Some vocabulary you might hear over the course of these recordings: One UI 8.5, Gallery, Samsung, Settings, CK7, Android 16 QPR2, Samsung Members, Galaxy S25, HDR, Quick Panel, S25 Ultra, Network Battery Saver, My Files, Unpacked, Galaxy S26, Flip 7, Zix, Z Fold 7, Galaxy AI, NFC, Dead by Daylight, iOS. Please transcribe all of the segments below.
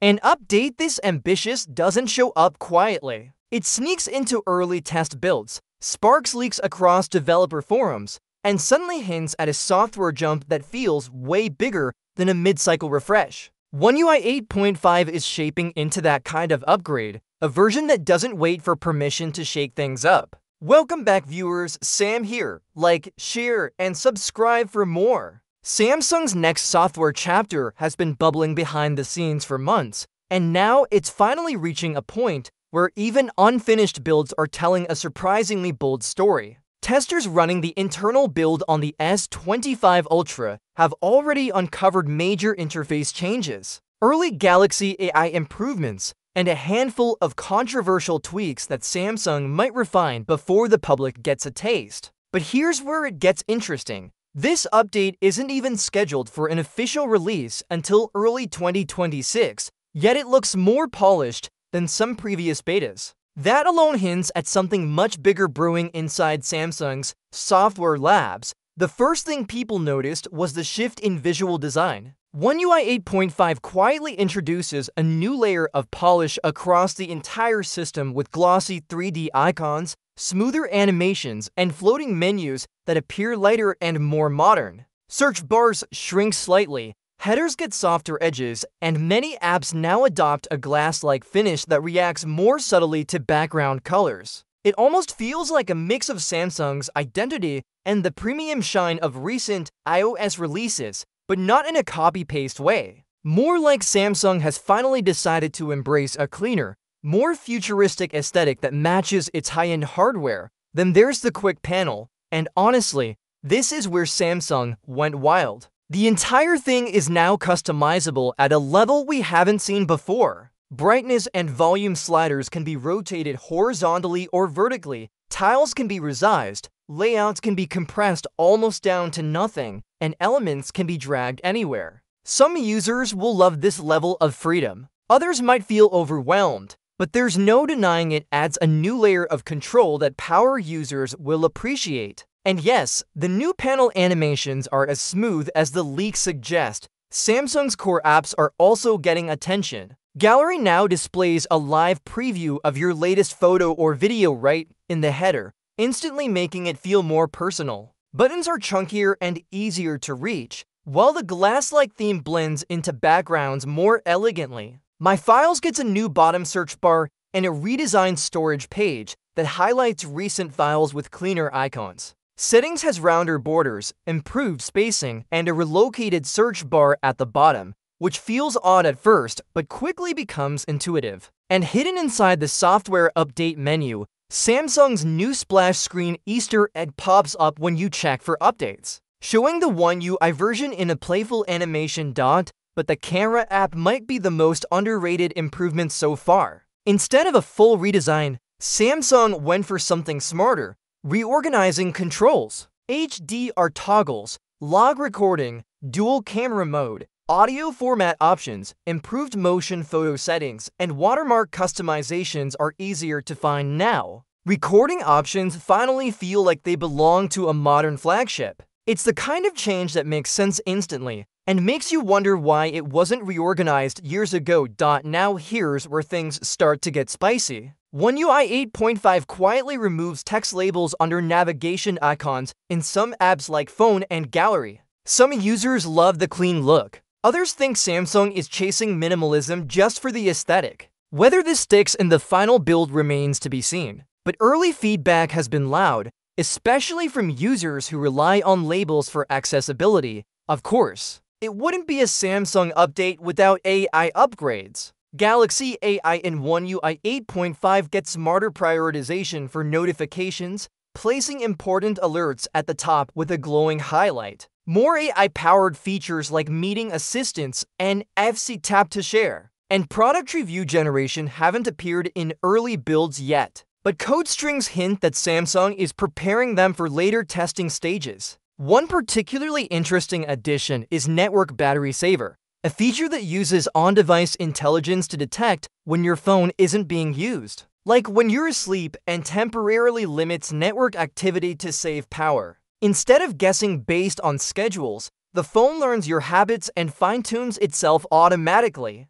An update this ambitious doesn't show up quietly. It sneaks into early test builds, sparks leaks across developer forums, and suddenly hints at a software jump that feels way bigger than a mid-cycle refresh. One UI 8.5 is shaping into that kind of upgrade, a version that doesn't wait for permission to shake things up. Welcome back, viewers. Sam here. Like, share, and subscribe for more. Samsung's next software chapter has been bubbling behind the scenes for months, and now it's finally reaching a point where even unfinished builds are telling a surprisingly bold story. Testers running the internal build on the S25 Ultra have already uncovered major interface changes, early Galaxy AI improvements, and a handful of controversial tweaks that Samsung might refine before the public gets a taste. But here's where it gets interesting. This update isn't even scheduled for an official release until early 2026, yet it looks more polished than some previous betas. That alone hints at something much bigger brewing inside Samsung's software labs. The first thing people noticed was the shift in visual design. One UI 8.5 quietly introduces a new layer of polish across the entire system with glossy 3D icons, smoother animations, and floating menus that appear lighter and more modern. Search bars shrink slightly, headers get softer edges, and many apps now adopt a glass-like finish that reacts more subtly to background colors. It almost feels like a mix of Samsung's identity and the premium shine of recent iOS releases, but not in a copy-paste way. More like Samsung has finally decided to embrace a cleaner, more futuristic aesthetic that matches its high-end hardware. Then there's the quick panel, and honestly, this is where Samsung went wild. The entire thing is now customizable at a level we haven't seen before. Brightness and volume sliders can be rotated horizontally or vertically, tiles can be resized, layouts can be compressed almost down to nothing, and elements can be dragged anywhere. Some users will love this level of freedom. Others might feel overwhelmed, but there's no denying it adds a new layer of control that power users will appreciate. And yes, the new panel animations are as smooth as the leaks suggest. Samsung's core apps are also getting attention. Gallery now displays a live preview of your latest photo or video right in the header, instantly making it feel more personal. Buttons are chunkier and easier to reach, while the glass-like theme blends into backgrounds more elegantly. My Files gets a new bottom search bar and a redesigned storage page that highlights recent files with cleaner icons. Settings has rounder borders, improved spacing, and a relocated search bar at the bottom, which feels odd at first, but quickly becomes intuitive. And hidden inside the software update menu, Samsung's new splash screen Easter egg pops up when you check for updates, showing the One UI version in a playful animation . But the camera app might be the most underrated improvement so far. Instead of a full redesign, Samsung went for something smarter, reorganizing controls, HDR toggles, log recording, dual camera mode, audio format options, improved motion photo settings, and watermark customizations are easier to find now. Recording options finally feel like they belong to a modern flagship. It's the kind of change that makes sense instantly and makes you wonder why it wasn't reorganized years ago. Now here's where things start to get spicy. One UI 8.5 quietly removes text labels under navigation icons in some apps like Phone and Gallery. Some users love the clean look. Others think Samsung is chasing minimalism just for the aesthetic. Whether this sticks in the final build remains to be seen, but early feedback has been loud, especially from users who rely on labels for accessibility, of course. It wouldn't be a Samsung update without AI upgrades. Galaxy AI in One UI 8.5 gets smarter prioritization for notifications, placing important alerts at the top with a glowing highlight. More AI-powered features like meeting assistance and NFC tap to share. And product review generation haven't appeared in early builds yet, but code strings hint that Samsung is preparing them for later testing stages. One particularly interesting addition is Network Battery Saver, a feature that uses on-device intelligence to detect when your phone isn't being used, like when you're asleep, and temporarily limits network activity to save power. Instead of guessing based on schedules, the phone learns your habits and fine-tunes itself automatically.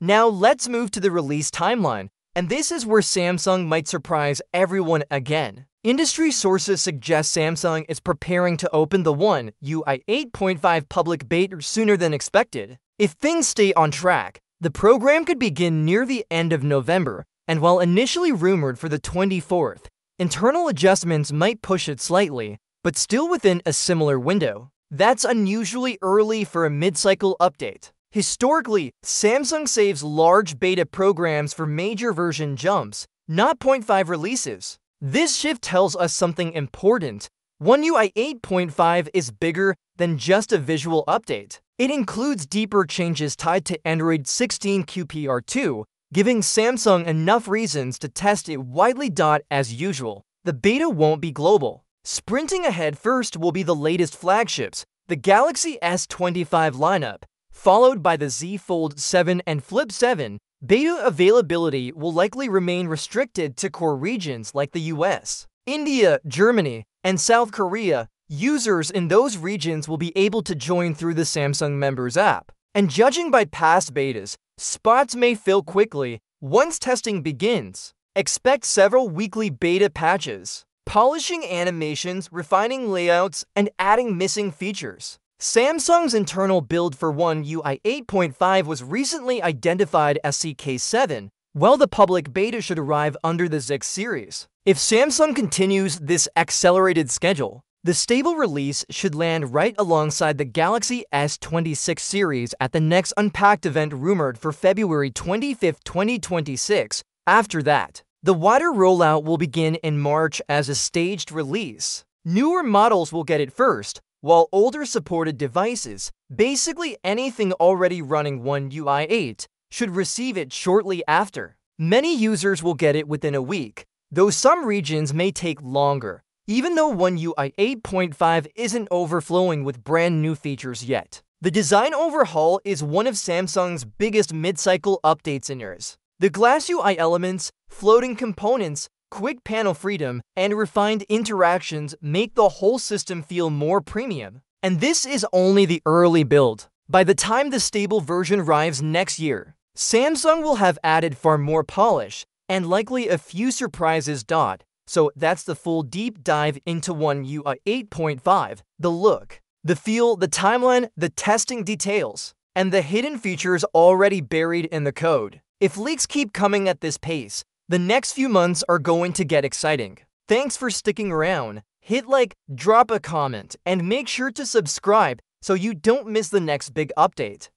Now let's move to the release timeline, and this is where Samsung might surprise everyone again. Industry sources suggest Samsung is preparing to open the One UI 8.5 public beta sooner than expected. If things stay on track, the program could begin near the end of November, and while initially rumored for the 24th, internal adjustments might push it slightly, but still within a similar window. That's unusually early for a mid-cycle update. Historically, Samsung saves large beta programs for major version jumps, not 0.5 releases. This shift tells us something important. One UI 8.5 is bigger than just a visual update. It includes deeper changes tied to Android 16 QPR2, giving Samsung enough reasons to test it widely. As usual, the beta won't be global. Sprinting ahead first will be the latest flagships, the Galaxy S25 lineup, followed by the Z Fold 7 and Flip 7, beta availability will likely remain restricted to core regions like the US, India, Germany, and South Korea. Users in those regions will be able to join through the Samsung Members app. And judging by past betas, spots may fill quickly once testing begins. Expect several weekly beta patches, polishing animations, refining layouts, and adding missing features. Samsung's internal build for One UI 8.5 was recently identified as CK7, while the public beta should arrive under the Zix series. If Samsung continues this accelerated schedule, the stable release should land right alongside the Galaxy S26 series at the next Unpacked event rumored for February 25, 2026. After that, the wider rollout will begin in March as a staged release. Newer models will get it first, while older supported devices, basically anything already running One UI 8, should receive it shortly after. Many users will get it within a week, though some regions may take longer, even though One UI 8.5 isn't overflowing with brand new features yet. The design overhaul is one of Samsung's biggest mid-cycle updates in years. The glass UI elements, floating components, quick panel freedom, and refined interactions make the whole system feel more premium. And this is only the early build. By the time the stable version arrives next year, Samsung will have added far more polish and likely a few surprises. So that's the full deep dive into One UI 8.5, the look, the feel, the timeline, the testing details, and the hidden features already buried in the code. If leaks keep coming at this pace, the next few months are going to get exciting. Thanks for sticking around. Hit like, drop a comment, and make sure to subscribe so you don't miss the next big update.